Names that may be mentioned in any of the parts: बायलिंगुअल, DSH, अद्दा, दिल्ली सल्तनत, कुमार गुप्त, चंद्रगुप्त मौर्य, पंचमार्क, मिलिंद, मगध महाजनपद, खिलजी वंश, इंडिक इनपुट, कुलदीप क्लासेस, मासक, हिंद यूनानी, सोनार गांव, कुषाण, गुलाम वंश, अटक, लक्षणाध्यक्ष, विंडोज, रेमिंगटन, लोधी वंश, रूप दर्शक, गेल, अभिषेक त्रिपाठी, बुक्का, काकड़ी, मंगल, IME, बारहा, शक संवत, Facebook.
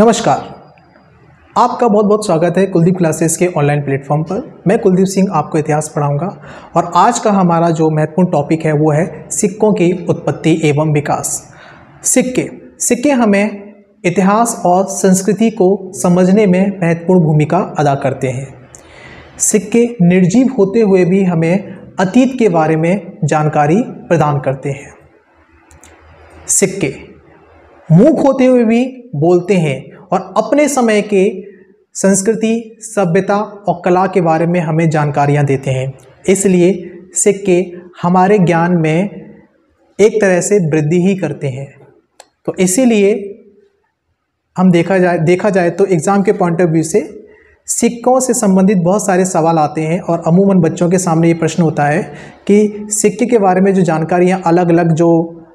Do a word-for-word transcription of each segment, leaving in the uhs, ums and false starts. नमस्कार, आपका बहुत बहुत स्वागत है कुलदीप क्लासेस के ऑनलाइन प्लेटफॉर्म पर। मैं कुलदीप सिंह आपको इतिहास पढ़ाऊंगा और आज का हमारा जो महत्वपूर्ण टॉपिक है वो है सिक्कों की उत्पत्ति एवं विकास। सिक्के सिक्के हमें इतिहास और संस्कृति को समझने में महत्वपूर्ण भूमिका अदा करते हैं। सिक्के निर्जीव होते हुए भी हमें अतीत के बारे में जानकारी प्रदान करते हैं। सिक्के मूक होते हुए भी बोलते हैं और अपने समय के संस्कृति, सभ्यता और कला के बारे में हमें जानकारियाँ देते हैं। इसलिए सिक्के हमारे ज्ञान में एक तरह से वृद्धि ही करते हैं। तो इसीलिए हम देखा जाए देखा जाए तो एग्ज़ाम के पॉइंट ऑफ व्यू से सिक्कों से संबंधित बहुत सारे सवाल आते हैं और अमूमन बच्चों के सामने ये प्रश्न होता है कि सिक्के के बारे में जो जानकारियाँ अलग अलग जो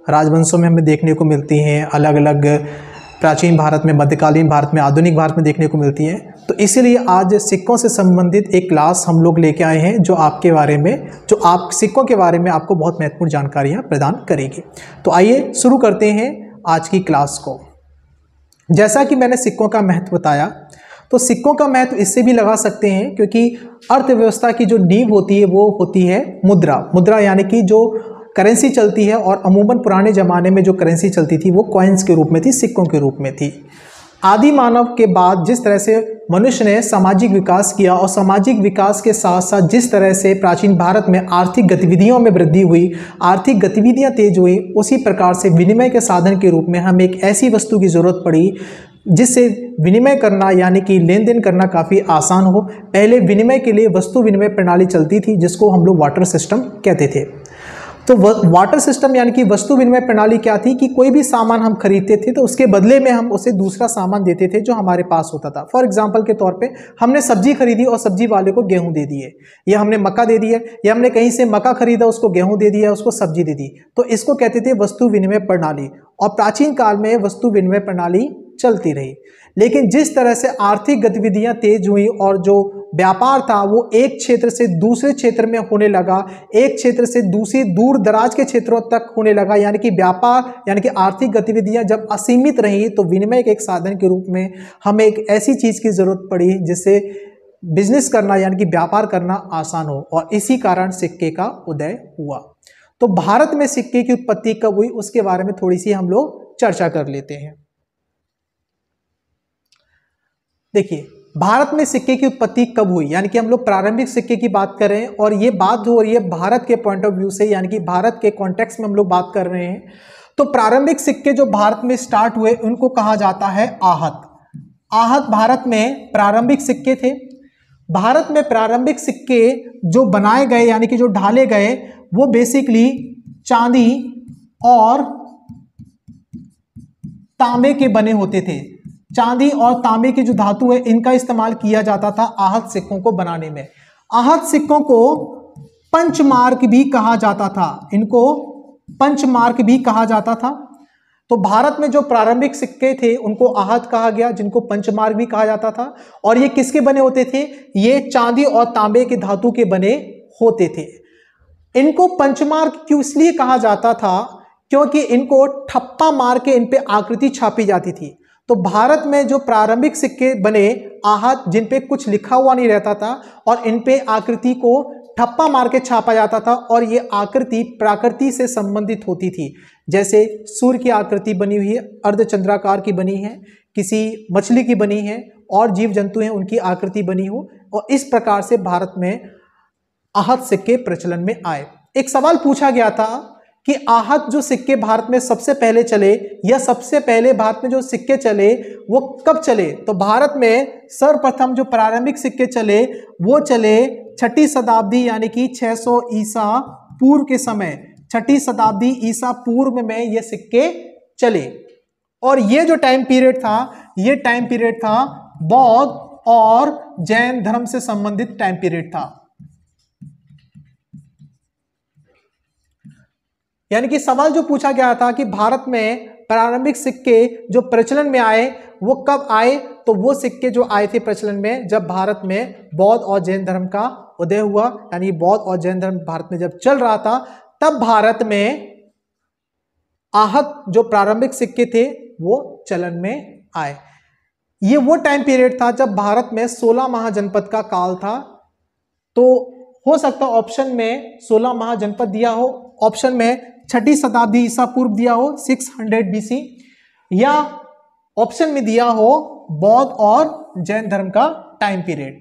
राजवंशों में हमें देखने को मिलती हैं, अलग अलग प्राचीन भारत में, मध्यकालीन भारत में, आधुनिक भारत में देखने को मिलती हैं, तो इसीलिए आज सिक्कों से संबंधित एक क्लास हम लोग लेके आए हैं जो आपके बारे में जो आप सिक्कों के बारे में आपको बहुत महत्वपूर्ण जानकारियाँ प्रदान करेगी। तो आइए शुरू करते हैं आज की क्लास को। जैसा कि मैंने सिक्कों का महत्व बताया, तो सिक्कों का महत्व इससे भी लगा सकते हैं क्योंकि अर्थव्यवस्था की जो नींव होती है वो होती है मुद्रा। मुद्रा यानी कि जो करेंसी चलती है, और अमूमन पुराने ज़माने में जो करेंसी चलती थी वो कॉइन्स के रूप में थी, सिक्कों के रूप में थी। आदि मानव के बाद जिस तरह से मनुष्य ने सामाजिक विकास किया और सामाजिक विकास के साथ साथ जिस तरह से प्राचीन भारत में आर्थिक गतिविधियों में वृद्धि हुई, आर्थिक गतिविधियां तेज हुई, उसी प्रकार से विनिमय के साधन के रूप में हमें एक ऐसी वस्तु की ज़रूरत पड़ी जिससे विनिमय करना यानी कि लेन देन करना काफ़ी आसान हो। पहले विनिमय के लिए वस्तु विनिमय प्रणाली चलती थी जिसको हम लोग वाटर सिस्टम कहते थे। तो वाटर सिस्टम यानी कि वस्तु विनिमय प्रणाली क्या थी कि कोई भी सामान हम खरीदते थे तो उसके बदले में हम उसे दूसरा सामान देते थे जो हमारे पास होता था। फॉर एग्जांपल के तौर पे हमने सब्जी खरीदी और सब्जी वाले को गेहूं दे दिए, या हमने मक्का दे दिया, या हमने कहीं से मक्का खरीदा उसको गेहूं दे दिया, उसको सब्जी दे दी, तो इसको कहते थे वस्तु विनिमय प्रणाली। और प्राचीन काल में वस्तु विनिमय प्रणाली चलती रही। लेकिन जिस तरह से आर्थिक गतिविधियां तेज हुई और जो व्यापार था वो एक क्षेत्र से दूसरे क्षेत्र में होने लगा, एक क्षेत्र से दूसरे दूर दराज के क्षेत्रों तक होने लगा, यानी कि व्यापार यानी कि आर्थिक गतिविधियां जब असीमित रहीं तो विनिमय के एक साधन के रूप में हमें एक ऐसी चीज़ की ज़रूरत पड़ी जिससे बिजनेस करना यानी कि व्यापार करना आसान हो, और इसी कारण सिक्के का उदय हुआ। तो भारत में सिक्के की उत्पत्ति कब हुई उसके बारे में थोड़ी सी हम लोग चर्चा कर लेते हैं। देखिए, भारत में सिक्के की उत्पत्ति कब हुई, यानी कि हम लोग प्रारंभिक सिक्के की बात कर रहे हैं और ये बात हो रही है भारत के पॉइंट ऑफ व्यू से, यानी कि भारत के कॉन्टेक्स्ट में हम लोग बात कर रहे हैं। तो प्रारंभिक सिक्के जो भारत में स्टार्ट हुए उनको कहा जाता है आहत। आहत भारत में प्रारंभिक सिक्के थे। भारत में प्रारंभिक सिक्के जो बनाए गए यानी कि जो ढाले गए वो बेसिकली चांदी और तांबे के बने होते थे। चांदी और तांबे की जो धातु है इनका इस्तेमाल किया जाता था आहत सिक्कों को बनाने में। आहत सिक्कों को पंचमार्क भी कहा जाता था, इनको पंचमार्क भी कहा जाता था। तो भारत में जो प्रारंभिक सिक्के थे उनको आहत कहा गया, जिनको पंचमार्क भी कहा जाता था। और ये किसके बने होते थे? ये चांदी और तांबे की धातु के बने होते थे। इनको पंचमार्क क्यों इसलिए कहा जाता था क्योंकि इनको ठप्पा मार के इन पर आकृति छापी जाती थी। तो भारत में जो प्रारंभिक सिक्के बने आहत, जिन पे कुछ लिखा हुआ नहीं रहता था और इन पे आकृति को ठप्पा मार के छापा जाता था, और ये आकृति प्रकृति से संबंधित होती थी। जैसे सूर्य की आकृति बनी हुई है, अर्धचंद्राकार की बनी है, किसी मछली की बनी है, और जीव जंतु हैं उनकी आकृति बनी हो, और इस प्रकार से भारत में आहत सिक्के प्रचलन में आए। एक सवाल पूछा गया था कि आहत जो सिक्के भारत में सबसे पहले चले, या सबसे पहले भारत में जो सिक्के चले वो कब चले? तो भारत में सर्वप्रथम जो प्रारंभिक सिक्के चले वो चले छठी शताब्दी यानी कि छह सौ ईसा पूर्व के समय, छठी शताब्दी ईसा पूर्व में ये सिक्के चले। और ये जो टाइम पीरियड था ये टाइम पीरियड था बौद्ध और जैन धर्म से संबंधित टाइम पीरियड था, यानी कि सवाल जो पूछा गया था कि भारत में प्रारंभिक सिक्के जो प्रचलन में आए वो कब आए? तो वो सिक्के जो आए थे प्रचलन में जब भारत में बौद्ध और जैन धर्म का उदय हुआ, यानी बौद्ध और जैन धर्म भारत में जब चल रहा था तब भारत में आहत जो प्रारंभिक सिक्के थे वो चलन में आए। ये वो टाइम पीरियड था जब भारत में सोलह महाजनपद का काल था। तो हो सकता है ऑप्शन में सोलह महाजनपद दिया हो, ऑप्शन में छठी शताब्दी ईसा पूर्व दिया हो छह सौ बीसी, या ऑप्शन में दिया हो बौद्ध और जैन धर्म का टाइम पीरियड।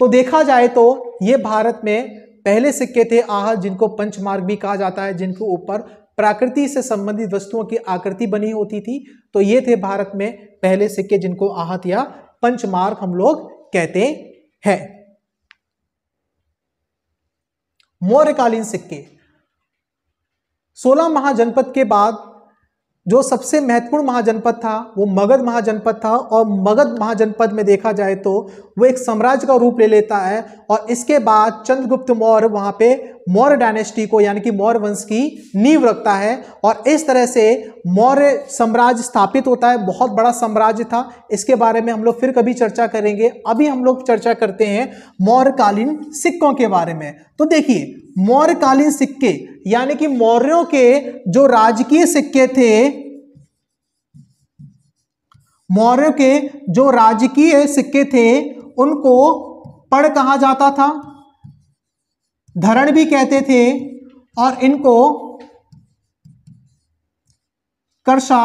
तो देखा जाए तो ये भारत में पहले सिक्के थे आहत, जिनको पंचमार्क भी कहा जाता है, जिनके ऊपर प्रकृति से संबंधित वस्तुओं की आकृति बनी होती थी। तो ये थे भारत में पहले सिक्के जिनको आहत या पंचमार्क हम लोग कहते हैं। मौर्यकालीन सिक्के। सोलह महाजनपद के बाद जो सबसे महत्वपूर्ण महाजनपद था वो मगध महाजनपद था, और मगध महाजनपद में देखा जाए तो वो एक साम्राज्य का रूप ले लेता है, और इसके बाद चंद्रगुप्त मौर्य वहाँ पे मौर्य डायनेस्टी को यानी कि मौर्य वंश की नींव रखता है, और इस तरह से मौर्य साम्राज्य स्थापित होता है। बहुत बड़ा साम्राज्य था, इसके बारे में हम लोग फिर कभी चर्चा करेंगे। अभी हम लोग चर्चा करते हैं मौर्यकालीन सिक्कों के बारे में। तो देखिए, मौर्यकालीन सिक्के यानी कि मौर्यों के जो राजकीय सिक्के थे, मौर्यों के जो राजकीय सिक्के थे उनको पड़ कहा जाता था, धरण भी कहते थे, और इनको करशा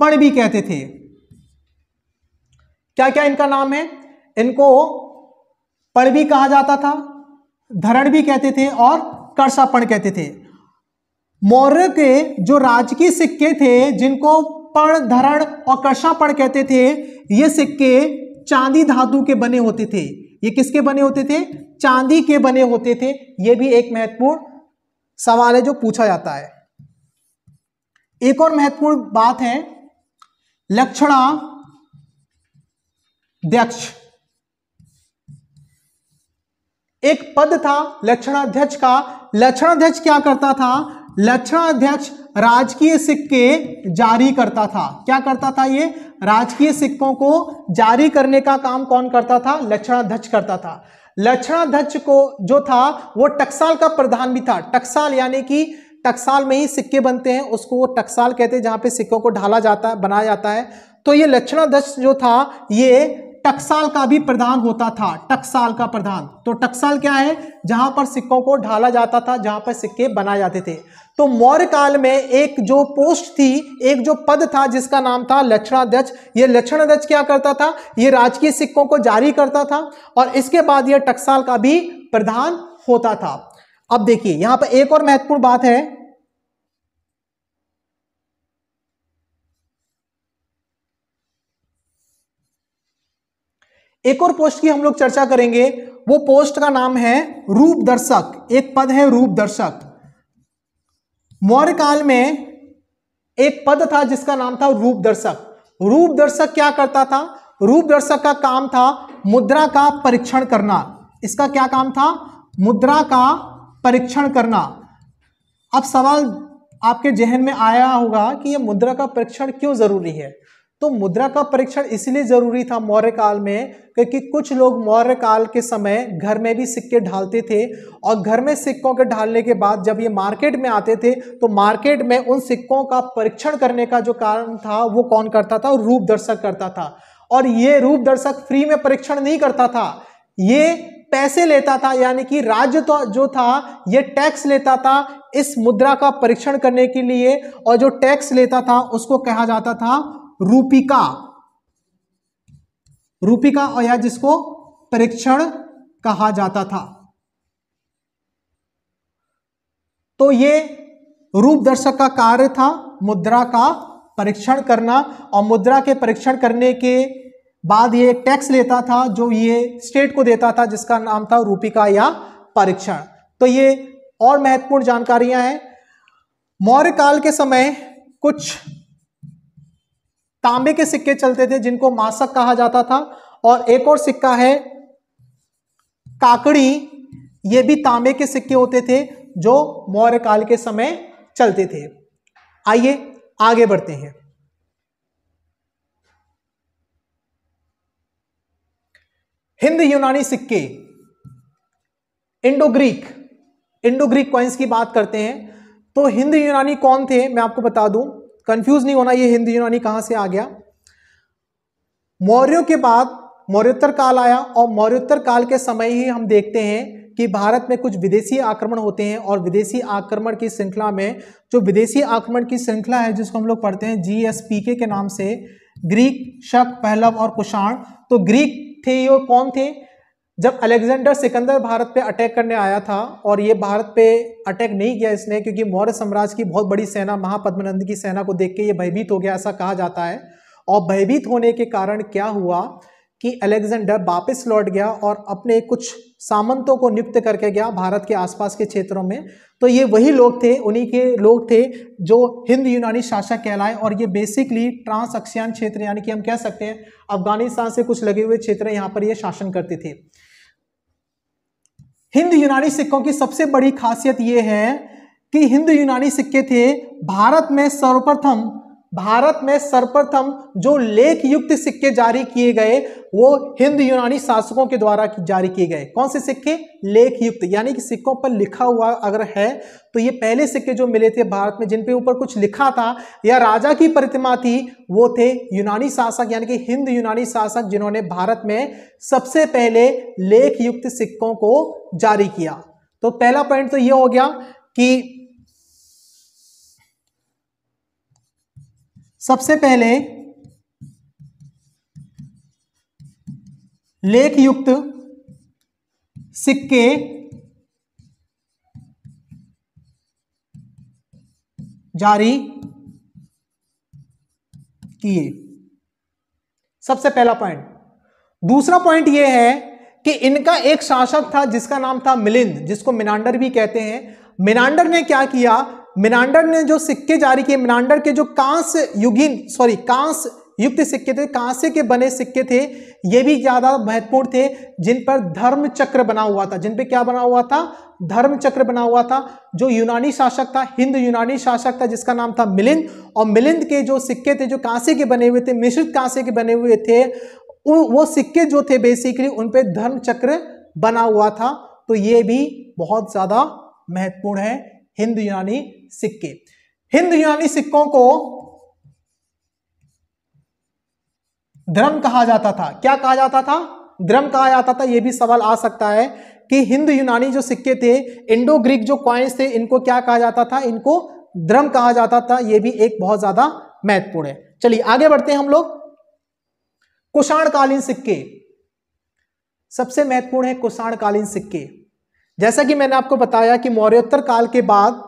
पण भी कहते थे। क्या क्या इनका नाम है? इनको पण भी कहा जाता था, धरण भी कहते थे और करसापण कहते थे। मौर्य के जो राजकीय सिक्के थे जिनको पण, धरण और करसापण कहते थे, ये सिक्के चांदी धातु के बने होते थे। ये किसके बने होते थे? चांदी के बने होते थे। ये भी एक महत्वपूर्ण सवाल है जो पूछा जाता है। एक और महत्वपूर्ण बात है लक्षणाध्यक्ष। एक पद था लक्षणाध्यक्ष का। लक्षणाध्यक्ष क्या करता था? लक्षणाध्यक्ष राजकीय सिक्के जारी करता था। क्या करता था ये? राजकीय सिक्कों को जारी करने का काम कौन करता था? लक्षणाध्यक्ष करता था। लक्षणाध्यक्ष को जो था वो टकसाल का प्रधान भी था। टकसाल यानी कि टकसाल में ही सिक्के बनते हैं, उसको वो टकसाल कहते हैं, जहां पे सिक्कों को ढाला जाता है, बनाया जाता है। तो ये लक्षणाध्यक्ष जो था ये टकसाल का भी प्रधान होता था। टकसाल का प्रधान, तो टकसाल क्या है? जहां पर सिक्कों को ढाला जाता था, जहां पर सिक्के बनाए जाते थे। तो मौर्य काल में एक जो पोस्ट थी, एक जो पद था जिसका नाम था लक्षणाध्यक्ष। ये लक्षणाध्यक्ष क्या करता था? ये राजकीय सिक्कों को जारी करता था, और इसके बाद यह टकसाल का भी प्रधान होता था। अब देखिए यहां पर एक और महत्वपूर्ण बात है, एक और पोस्ट की हम लोग चर्चा करेंगे। वो पोस्ट का नाम है रूप दर्शक। एक पद है रूप दर्शक। मौर्य काल में एक पद था जिसका नाम था रूप दर्शक। रूप दर्शक क्या करता था? रूप दर्शक का काम था मुद्रा का परीक्षण करना। इसका क्या काम था? मुद्रा का परीक्षण करना। अब सवाल आपके जहन में आया होगा कि यह मुद्रा का परीक्षण क्यों जरूरी है? तो मुद्रा का परीक्षण इसलिए जरूरी था मौर्य काल में क्योंकि कुछ लोग मौर्य काल के समय घर में भी सिक्के ढालते थे, और घर में सिक्कों के ढालने के बाद जब ये मार्केट में आते थे तो मार्केट में उन सिक्कों का परीक्षण करने का जो काम था वो कौन करता था? रूप दर्शक करता था। और ये रूप दर्शक फ्री में परीक्षण नहीं करता था, ये पैसे लेता था, यानी कि राज्य तो जो था ये टैक्स लेता था इस मुद्रा का परीक्षण करने के लिए, और जो टैक्स लेता था उसको कहा जाता था रूपिका। रूपिका, और या जिसको परीक्षण कहा जाता था। तो ये रूप दर्शक का कार्य था मुद्रा का परीक्षण करना, और मुद्रा के परीक्षण करने के बाद ये टैक्स लेता था जो ये स्टेट को देता था, जिसका नाम था रूपिका या परीक्षण। तो ये और महत्वपूर्ण जानकारियां हैं। मौर्य काल के समय कुछ तांबे के सिक्के चलते थे जिनको मासक कहा जाता था, और एक और सिक्का है काकड़ी। ये भी तांबे के सिक्के होते थे जो मौर्य काल के समय चलते थे। आइए आगे बढ़ते हैं। हिंद यूनानी सिक्के, Indo Greek, Indo Greek coins की बात करते हैं। तो हिंद यूनानी कौन थे मैं आपको बता दूं, कंफ्यूज नहीं होना ये हिंद यूनानी कहां से आ गया। मौर्यों के बाद मौर्योत्तर काल आया और मौर्योत्तर काल के समय ही हम देखते हैं कि भारत में कुछ विदेशी आक्रमण होते हैं और विदेशी आक्रमण की श्रृंखला में जो विदेशी आक्रमण की श्रृंखला है जिसको हम लोग पढ़ते हैं जीएसपीके के नाम से, ग्रीक, शक, पहलव और कुषाण। तो ग्रीक थे ये कौन थे? जब अलेक्जेंडर सिकंदर भारत पे अटैक करने आया था और ये भारत पे अटैक नहीं किया इसने क्योंकि मौर्य साम्राज्य की बहुत बड़ी सेना महापद्मनंद की सेना को देख के ये भयभीत हो गया ऐसा कहा जाता है। और भयभीत होने के कारण क्या हुआ कि अलेक्जेंडर वापस लौट गया और अपने कुछ सामंतों को नियुक्त करके गया भारत के आसपास के क्षेत्रों में। तो ये वही लोग थे, उन्हीं के लोग थे जो हिंद यूनानी शासक कहलाए और ये बेसिकली ट्रांसअक्सियान क्षेत्र यानी कि हम कह सकते हैं अफगानिस्तान से कुछ लगे हुए क्षेत्र यहाँ पर ये शासन करते थे। हिंद यूनानी सिक्कों की सबसे बड़ी खासियत यह है कि हिंद यूनानी सिक्के थे भारत में सर्वप्रथम भारत में सर्वप्रथम जो लेख युक्त सिक्के जारी किए गए वो हिंद यूनानी शासकों के द्वारा जारी किए गए। कौन से सिक्के? लेख युक्त, यानी कि सिक्कों पर लिखा हुआ अगर है तो ये पहले सिक्के जो मिले थे भारत में जिन पे ऊपर कुछ लिखा था या राजा की प्रतिमा थी वो थे यूनानी शासक यानी कि हिंद यूनानी शासक जिन्होंने भारत में सबसे पहले लेख युक्त सिक्कों को जारी किया। तो पहला पॉइंट तो ये हो गया कि सबसे पहले लेख युक्त सिक्के जारी किए, सबसे पहला पॉइंट। दूसरा पॉइंट यह है कि इनका एक शासक था जिसका नाम था मिलिंद, जिसको मिनांडर भी कहते हैं। मिनांडर ने क्या किया? मिनांडर ने जो सिक्के जारी किए, मिनांडर के जो कांस्य युगीन सॉरी कांस्य युक्त सिक्के थे, कांस्य के बने सिक्के थे, ये भी ज्यादा महत्वपूर्ण थे, जिन पर धर्म चक्र बना हुआ था, जिन पे क्या बना हुआ था? धर्म चक्र बना हुआ था। जो यूनानी शासक था, हिंद यूनानी शासक था जिसका नाम था मिलिंद, और मिलिंद के जो सिक्के थे जो कांसे के बने हुए थे, मिश्रित कांसे के बने हुए थे, वो सिक्के जो थे बेसिकली उन पे धर्म चक्र बना हुआ था। तो ये भी बहुत ज्यादा महत्वपूर्ण है हिंद यूनानी सिक्के। हिंद यूनानी सिक्कों को द्रम कहा जाता था। क्या कहा जाता था? द्रम कहा जाता था। यह भी सवाल आ सकता है कि हिंद यूनानी जो सिक्के थे, इंडो ग्रीक जो कॉइन्स थे, इनको क्या कहा जाता था? इनको द्रम कहा जाता था। यह भी एक बहुत ज्यादा महत्वपूर्ण है। चलिए आगे बढ़ते हैं हम लोग। कुषाणकालीन सिक्के सबसे महत्वपूर्ण है। कुषाणकालीन सिक्के, जैसा कि मैंने आपको बताया कि मौर्योत्तर काल के बाद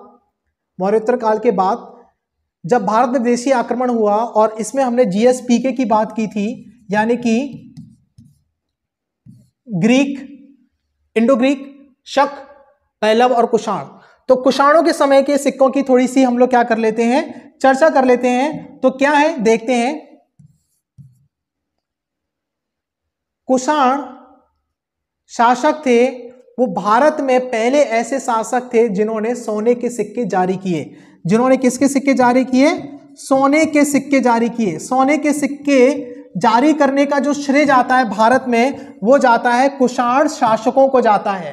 मौर्योत्तर काल के बाद जब भारत में विदेशी आक्रमण हुआ और इसमें हमने जीएसपीके की बात की थी, यानी कि ग्रीक, इंडो ग्रीक, शक, पहलव और कुषाण। तो कुषाणों के समय के सिक्कों की थोड़ी सी हम लोग क्या कर लेते हैं, चर्चा कर लेते हैं। तो क्या है देखते हैं। कुषाण शासक थे, वो भारत में पहले ऐसे शासक थे जिन्होंने सोने के सिक्के जारी किए। जिन्होंने किसके सिक्के जारी किए? सोने के सिक्के जारी किए। सोने के सिक्के जारी करने का जो श्रेय जाता है भारत में, वो जाता है कुषाण शासकों को जाता है।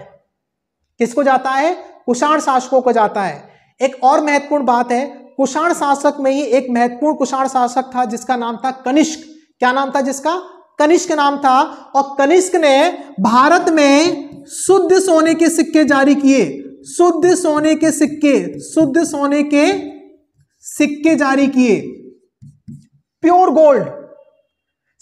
किसको जाता है? कुषाण शासकों को जाता है। एक और महत्वपूर्ण बात है, कुषाण शासक में ही एक महत्वपूर्ण कुषाण शासक था जिसका नाम था कनिष्क। क्या नाम था जिसका? कनिष्क नाम था। और कनिष्क ने भारत में शुद्ध सोने के सिक्के जारी किए। शुद्ध सोने के सिक्के शुद्ध सोने के सिक्के जारी किए, प्योर गोल्ड।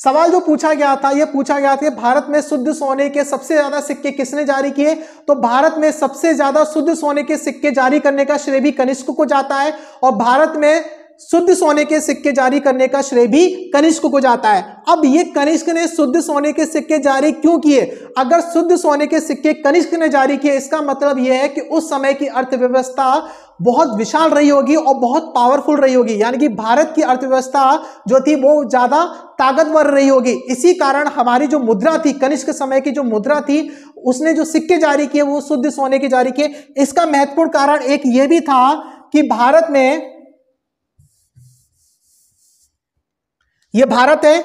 सवाल जो पूछा गया था, यह पूछा गया था भारत में शुद्ध सोने के सबसे ज्यादा सिक्के किसने जारी किए? तो भारत में सबसे ज्यादा शुद्ध सोने के सिक्के जारी करने का श्रेय भी कनिष्क को जाता है, और भारत में शुद्ध सोने के सिक्के जारी करने का श्रेय भी कनिष्क को जाता है। अब ये कनिष्क ने शुद्ध सोने के सिक्के जारी क्यों किए? अगर शुद्ध सोने के सिक्के कनिष्क ने जारी किए, इसका मतलब यह है कि उस समय की अर्थव्यवस्था बहुत विशाल रही होगी और बहुत पावरफुल रही होगी, यानी कि भारत की अर्थव्यवस्था जो थी वो ज्यादा ताकतवर रही होगी। इसी कारण हमारी जो मुद्रा थी, कनिष्क समय की जो मुद्रा थी, उसने जो सिक्के जारी किए वो शुद्ध सोने के जारी किए। इसका महत्वपूर्ण कारण एक ये भी था कि भारत में, ये भारत है,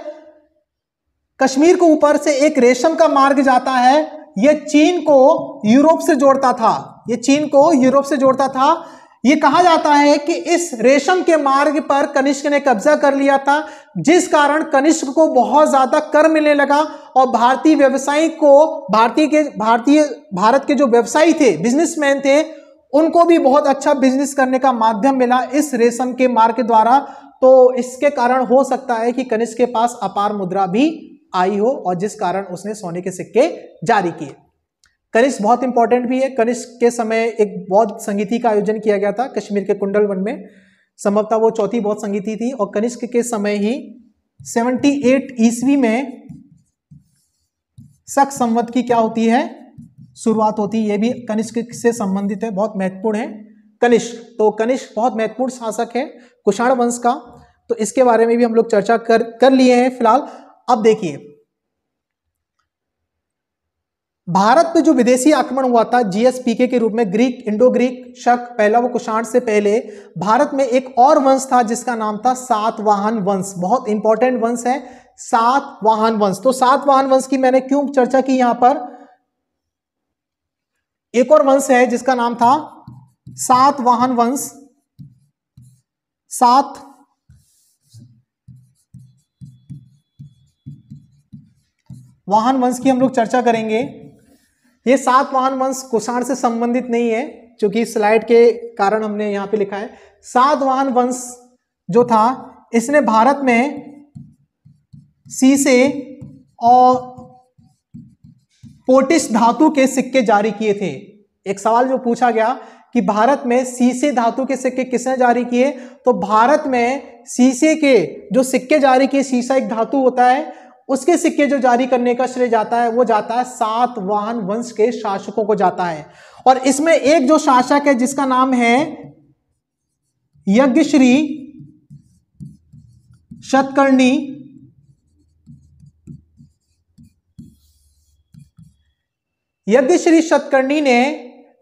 कश्मीर को ऊपर से एक रेशम का मार्ग जाता है। ये चीन को यूरोप से जोड़ता था, ये चीन को यूरोप से जोड़ता था। ये कहा जाता है कि इस रेशम के मार्ग पर कनिष्क ने कब्जा कर लिया था, जिस कारण कनिष्क को बहुत ज़्यादा कर मिलने लगा और भारतीय व्यवसायी को भारतीय के भारतीय भारत के जो व्यवसायी थे, बिजनेसमैन थे, उनको भी बहुत अच्छा बिजनेस करने का माध्यम मिला इस रेशम के मार्ग के द्वारा। तो इसके कारण हो सकता है कि कनिष्क के पास अपार मुद्रा भी आई हो और जिस कारण उसने सोने के सिक्के जारी किए। कनिष्क बहुत इंपॉर्टेंट भी है। कनिष्क के समय एक बौद्ध संगीति का आयोजन किया गया था कश्मीर के कुंडल वन में, संभवतः वो चौथी बौद्ध संगीति थी। और कनिष्क के समय ही अठहत्तर ईस्वी में शक संवत की क्या होती है, शुरुआत होती है। ये भी कनिष्क से संबंधित है, बहुत महत्वपूर्ण है कनिष्क। तो कनिष्क बहुत महत्वपूर्ण शासक है कुषाण वंश का, तो इसके बारे में भी हम लोग चर्चा कर कर लिए हैं फिलहाल। अब देखिए, भारत पे जो विदेशी आक्रमण हुआ था जीएसपीके के रूप में, ग्रीक, इंडो ग्रीक, शक, पहला वो कुषाण से पहले भारत में एक और वंश था जिसका नाम था सातवाहन वंश। बहुत इंपॉर्टेंट वंश है सातवाहन वंश। तो सातवाहन वंश की मैंने क्यों चर्चा की, यहां पर एक और वंश है जिसका नाम था सातवाहन वंश। सात वाहन वंश की हम लोग चर्चा करेंगे। ये सातवाहन वंश कुषाण से संबंधित नहीं है, क्योंकि स्लाइड के कारण हमने यहाँ पे लिखा है। सातवाहन वंश जो था इसने भारत में सीसे और पोटिश धातु के सिक्के जारी किए थे। एक सवाल जो पूछा गया कि भारत में सीसे धातु के सिक्के किसने जारी किए, तो भारत में सीसे के जो सिक्के जारी किए, सीसा एक धातु होता है, उसके सिक्के जो जारी करने का श्रेय जाता है वो जाता है सातवाहन वंश के शासकों को जाता है। और इसमें एक जो शासक है जिसका नाम है यज्ञश्री शतकर्णी। यज्ञश्री शतकर्णी ने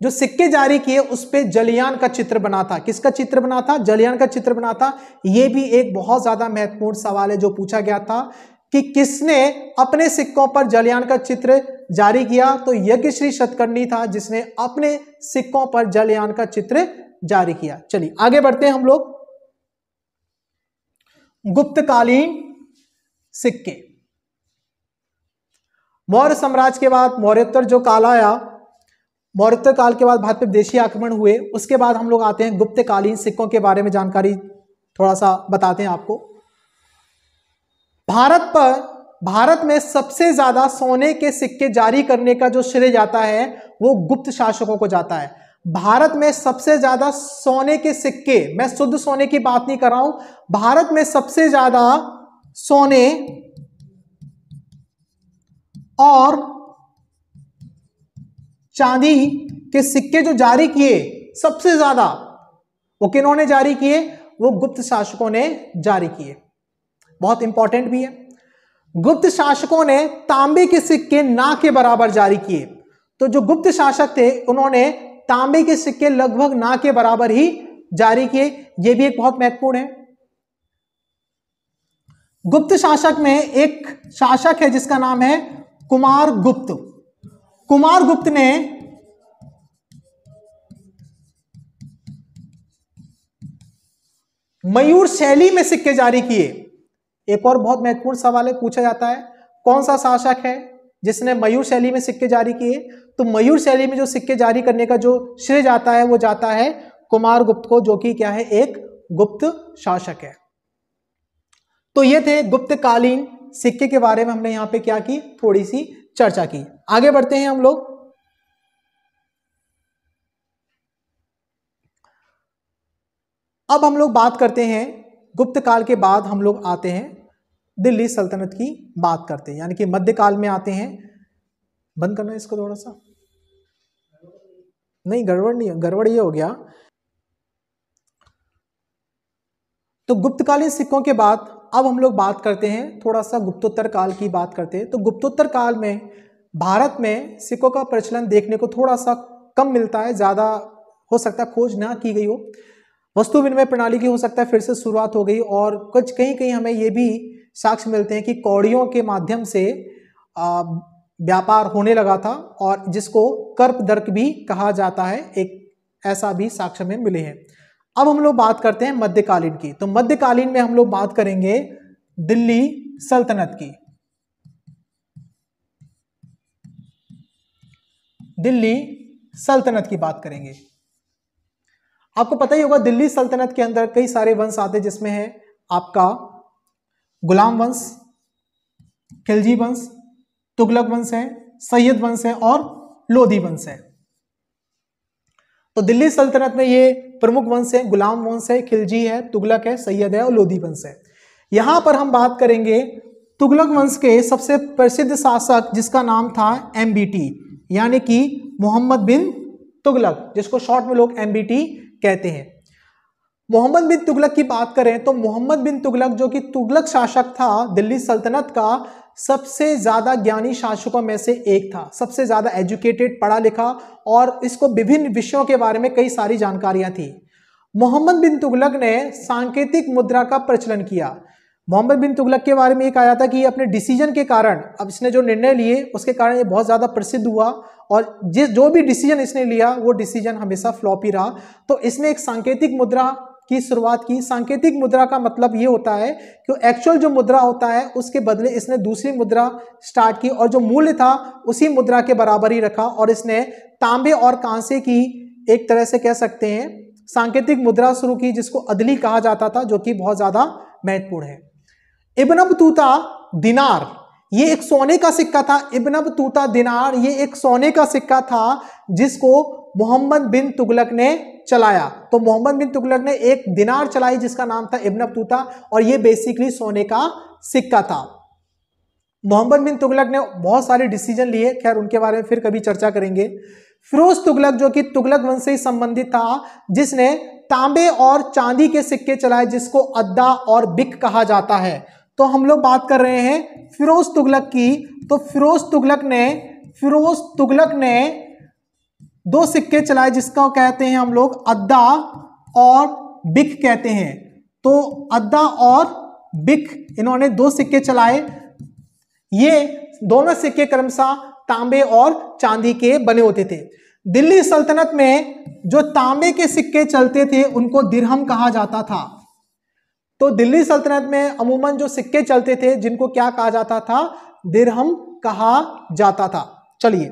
जो सिक्के जारी किए उस पे जलयान का चित्र बना था। किसका चित्र बना था? जलयान का चित्र बना था। यह भी एक बहुत ज्यादा महत्वपूर्ण सवाल है जो पूछा गया था कि किसने अपने सिक्कों पर जलयान का चित्र जारी किया, तो यज्ञश्री शतकर्णी था जिसने अपने सिक्कों पर जलयान का चित्र जारी किया। चलिए आगे बढ़ते हैं हम लोग। गुप्तकालीन सिक्के। मौर्य साम्राज्य के बाद मौर्योत्तर जो काल आया, मौर्योत्तर काल के बाद भारत पे विदेशी आक्रमण हुए, उसके बाद हम लोग आते हैं गुप्तकालीन सिक्कों के बारे में जानकारी थोड़ा सा बताते हैं आपको। भारत पर भारत में सबसे ज्यादा सोने के सिक्के जारी करने का जो श्रेय जाता है वो गुप्त शासकों को जाता है। भारत में सबसे ज्यादा सोने के सिक्के, मैं शुद्ध सोने की बात नहीं कर रहा हूं, भारत में सबसे ज्यादा सोने और चांदी के सिक्के जो जारी किए सबसे ज्यादा, वो किन्होंने जारी किए, वो गुप्त शासकों ने जारी किए। बहुत इंपॉर्टेंट भी है। गुप्त शासकों ने तांबे के सिक्के ना के बराबर जारी किए। तो जो गुप्त शासक थे उन्होंने तांबे के सिक्के लगभग ना के बराबर ही जारी किए। यह भी एक बहुत महत्वपूर्ण है। गुप्त शासक में एक शासक है जिसका नाम है कुमार गुप्त। कुमार गुप्त ने मयूर शैली में सिक्के जारी किए। एक और बहुत महत्वपूर्ण सवाल है, पूछा जाता है कौन सा शासक है जिसने मयूर शैली में सिक्के जारी किए, तो मयूर शैली में जो सिक्के जारी करने का जो श्रेय जाता है वो जाता है कुमार गुप्त को, जो कि क्या है, एक गुप्त शासक है। तो ये थे गुप्तकालीन सिक्के के बारे में हमने यहां पे क्या की, थोड़ी सी चर्चा की। आगे बढ़ते हैं हम लोग। अब हम लोग बात करते हैं गुप्त काल के बाद, हम लोग आते हैं दिल्ली सल्तनत की बात करते हैं, यानी कि मध्यकाल में आते हैं। बंद करना इसको थोड़ा सा, नहीं गड़बड़ नहीं, गड़बड़ ये हो गया। तो गुप्तकालीन सिक्कों के बाद अब हम लोग बात करते हैं थोड़ा सा गुप्तोत्तर काल की बात करते हैं। तो गुप्तोत्तर काल में भारत में सिक्कों का प्रचलन देखने को थोड़ा सा कम मिलता है, ज़्यादा हो सकता है खोज ना की गई हो। वस्तु विनिमय प्रणाली की हो सकता है फिर से शुरुआत हो गई, और कुछ कहीं कहीं हमें ये भी साक्ष्य मिलते हैं कि कौड़ियों के माध्यम से व्यापार होने लगा था, और जिसको कर्प दर्क भी कहा जाता है, एक ऐसा भी साक्ष्य में मिले हैं। अब हम लोग बात करते हैं मध्यकालीन की। तो मध्यकालीन में हम लोग बात करेंगे दिल्ली सल्तनत की। दिल्ली सल्तनत की बात करेंगे। आपको पता ही होगा दिल्ली सल्तनत के अंदर कई सारे वंश आते हैं, जिसमें है आपका गुलाम वंश, खिलजी वंश, तुगलक वंश है, सैयद वंश है और लोधी वंश है। तो दिल्ली सल्तनत में ये प्रमुख वंश है, गुलाम वंश है, खिलजी है, तुगलक है, सैयद है और लोधी वंश है। यहां पर हम बात करेंगे तुगलक वंश के सबसे प्रसिद्ध शासक, जिसका नाम था एमबीटी, यानी कि मोहम्मद बिन तुगलक, जिसको शॉर्ट में लोग एमबीटी कहते हैं। मोहम्मद बिन तुगलक की बात करें तो मोहम्मद बिन तुगलक जो कि तुगलक शासक था, दिल्ली सल्तनत का सबसे ज़्यादा ज्ञानी शासकों में से एक था, सबसे ज़्यादा एजुकेटेड, पढ़ा लिखा, और इसको विभिन्न विषयों के बारे में कई सारी जानकारियां थी। मोहम्मद बिन तुगलक ने सांकेतिक मुद्रा का प्रचलन किया। मोहम्मद बिन तुगलक के बारे में एक आया था कि अपने डिसीजन के कारण, अब इसने जो निर्णय लिए उसके कारण ये बहुत ज़्यादा प्रसिद्ध हुआ, और जिस जो भी डिसीजन इसने लिया वो डिसीजन हमेशा फ्लॉप ही रहा। तो इसने एक सांकेतिक मुद्रा की शुरुआत की। सांकेतिक मुद्रा का मतलब ये होता है कि एक्चुअल जो मुद्रा होता है उसके बदले इसने दूसरी मुद्रा स्टार्ट की, और जो मूल्य था उसी मुद्रा के बराबर ही रखा, और इसने तांबे और कांसे की एक तरह से कह सकते हैं सांकेतिक मुद्रा शुरू की, जिसको अदली कहा जाता था, जो कि बहुत ज़्यादा महत्वपूर्ण है। इब्न बतूता दीनार, ये एक सोने का सिक्का था। इब्न बतूता दीनार ये एक सोने का सिक्का था जिसको मोहम्मद बिन तुगलक ने चलाया। तो मोहम्मद बिन तुगलक ने एक दिनार चलाई जिसका नाम था इब्न बतूता, और ये बेसिकली सोने का सिक्का था। मोहम्मद बिन तुगलक ने बहुत सारे डिसीजन लिए, खैर उनके बारे में फिर कभी चर्चा करेंगे। फिरोज तुगलक जो कि तुगलक वंश से संबंधित था, जिसने तांबे और चांदी के सिक्के चलाए, जिसको अद्दा और बिक कहा जाता है। तो हम लोग बात कर रहे हैं फिरोज तुगलक की। तो फिरोज तुगलक ने फिरोज तुगलक ने दो सिक्के चलाए, जिसका कहते हैं हम लोग अद्दा और बिक कहते हैं। तो अद्दा और बिक इन्होंने दो सिक्के चलाए। ये दोनों सिक्के क्रमशः तांबे और चांदी के बने होते थे। दिल्ली सल्तनत में जो तांबे के सिक्के चलते थे उनको दिरहम कहा जाता था। तो दिल्ली सल्तनत में अमूमन जो सिक्के चलते थे जिनको क्या कहा जाता था, दिरहम कहा जाता था। चलिए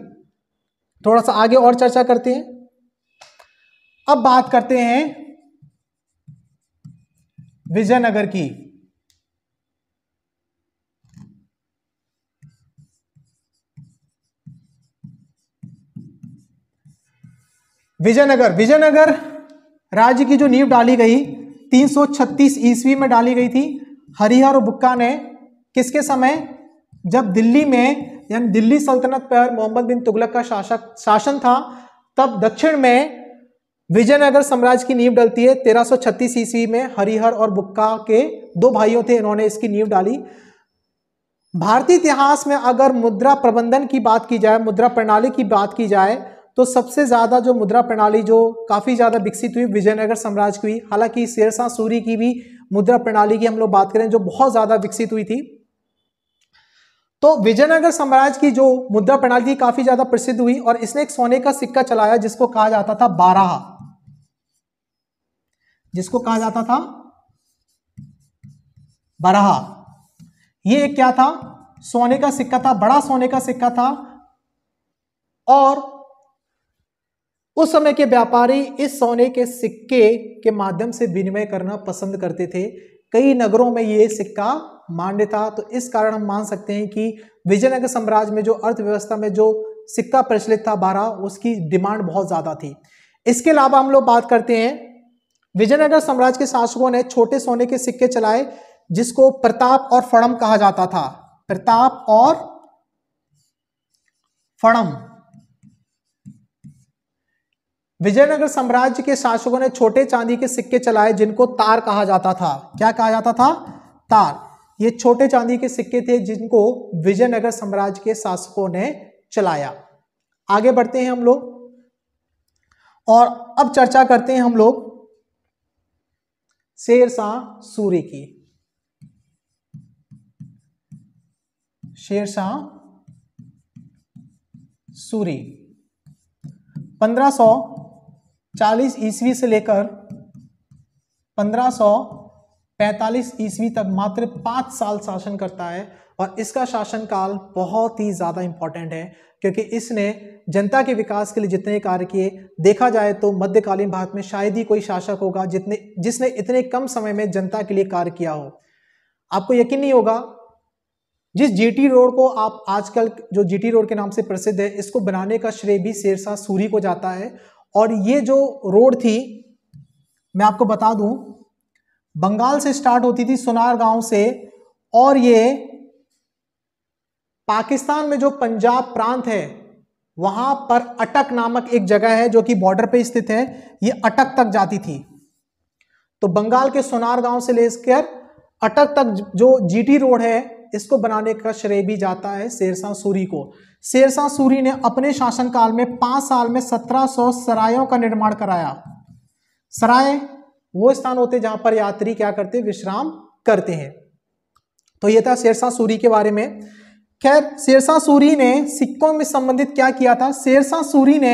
थोड़ा सा आगे और चर्चा करते हैं। अब बात करते हैं विजयनगर की। विजयनगर विजयनगर राज्य की जो नींव डाली गई तीन सौ छत्तीस ईस्वी में डाली गई थी। हरिहर और बुक्का ने किसके समय, जब दिल्ली में यानी दिल्ली सल्तनत पर मोहम्मद बिन तुगलक का शासक शासन था, तब दक्षिण में विजयनगर साम्राज्य की नींव डलती है। तेरह सौ छत्तीस ईस्वी में हरिहर और बुक्का के दो भाइयों थे, इन्होंने इसकी नींव डाली। भारतीय इतिहास में अगर मुद्रा प्रबंधन की बात की जाए, मुद्रा प्रणाली की बात की जाए, तो सबसे ज़्यादा जो मुद्रा प्रणाली जो काफ़ी ज़्यादा विकसित हुई विजयनगर साम्राज्य की हुई। हालांकि शेरशाह सूरी की भी मुद्रा प्रणाली की हम लोग बात करें जो बहुत ज़्यादा विकसित हुई थी। तो विजयनगर साम्राज्य की जो मुद्रा प्रणाली काफी ज्यादा प्रसिद्ध हुई, और इसने एक सोने का सिक्का चलाया जिसको कहा जाता था बारहा, जिसको कहा जाता था बारहा। ये एक क्या था, सोने का सिक्का था, बड़ा सोने का सिक्का था, और उस समय के व्यापारी इस सोने के सिक्के के माध्यम से विनिमय करना पसंद करते थे। कई नगरों में ये सिक्का मान्य था। तो इस कारण हम मान सकते हैं कि विजयनगर साम्राज्य में जो अर्थव्यवस्था में जो सिक्का प्रचलित था बारहा, उसकी डिमांड बहुत ज़्यादा थी। इसके अलावा हम लोग बात करते हैं विजयनगर साम्राज्य के शासकों ने छोटे सोने के सिक्के चलाए, जिसको प्रताप और फड़म कहा जाता था। प्रताप और फड़म, विजयनगर साम्राज्य के शासकों ने छोटे चांदी के सिक्के चलाए जिनको तार कहा जाता था। क्या कहा जाता था, तार। ये छोटे चांदी के सिक्के थे जिनको विजयनगर साम्राज्य के शासकों ने चलाया। आगे बढ़ते हैं हम लोग और अब चर्चा करते हैं हम लोग शेरशाह सूरी की। शेरशाह सूरी पंद्रह सौ चालीस ईस्वी से लेकर पंद्रह सौ पैंतालीस ईस्वी तक मात्र पाँच साल शासन करता है। और इसका शासनकाल बहुत ही ज़्यादा इम्पॉर्टेंट है क्योंकि इसने जनता के विकास के लिए जितने कार्य किए, देखा जाए तो मध्यकालीन भारत में शायद ही कोई शासक होगा जितने जिसने इतने कम समय में जनता के लिए कार्य किया हो। आपको यकीन नहीं होगा, जिस जीटी रोड को आप आजकल जो जीटी रोड के नाम से प्रसिद्ध है, इसको बनाने का श्रेय भी शेरशाह सूरी को जाता है। और ये जो रोड थी, मैं आपको बता दूं, बंगाल से स्टार्ट होती थी, सोनार गांव से, और ये पाकिस्तान में जो पंजाब प्रांत है वहां पर अटक नामक एक जगह है जो कि बॉर्डर पे स्थित है, ये अटक तक जाती थी। तो बंगाल के सोनार गांव से लेकर अटक तक जो जीटी रोड है, इसको बनाने का श्रेय भी जाता है शेरशाह सूरी को। शेरशाह सूरी ने अपने शासनकाल में पांच साल में सत्रह सौ सरायों का निर्माण कराया। सराय वो स्थान होते जहां पर यात्री क्या करते, विश्राम करते हैं। तो यह था शेरशाह सूरी के बारे में। खैर, शेरशाह सूरी ने सिक्कों में संबंधित क्या किया था? शेरशाह सूरी ने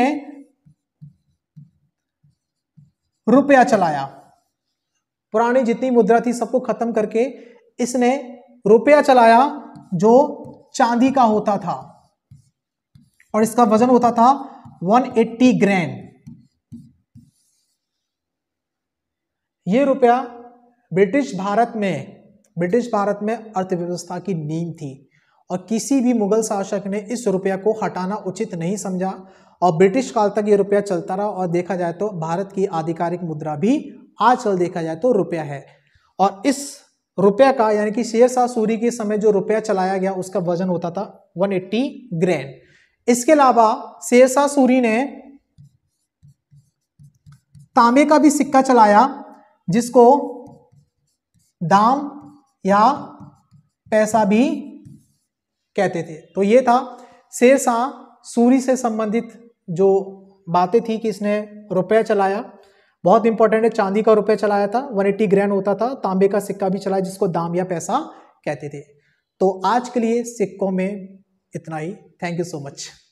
रुपया चलाया। पुरानी जितनी मुद्रा थी सबको खत्म करके इसने रुपया चलाया, जो चांदी का होता था और इसका वजन होता था एक सौ अस्सी ग्राम। ये रुपया ब्रिटिश भारत में ब्रिटिश भारत में अर्थव्यवस्था की नींव थी और किसी भी मुगल शासक ने इस रुपया को हटाना उचित नहीं समझा और ब्रिटिश काल तक ये रुपया चलता रहा। और देखा जाए तो भारत की आधिकारिक मुद्रा भी आजकल देखा जाए तो रुपया है। और इस रुपया का, यानी कि शेरशाह सूरी के समय जो रुपया चलाया गया, उसका वजन होता था एक सौ अस्सी ग्राम। इसके अलावा शेरशाह सूरी ने तांबे का भी सिक्का चलाया जिसको दाम या पैसा भी कहते थे। तो ये था शेरशाह सूरी से संबंधित जो बातें थी कि इसने रुपया चलाया, बहुत इंपॉर्टेंट है। चांदी का रुपया चलाया था, एक सौ अस्सी ग्राम होता था। तांबे का सिक्का भी चलाया जिसको दाम या पैसा कहते थे। तो आज के लिए सिक्कों में इतना ही। Thank you so much.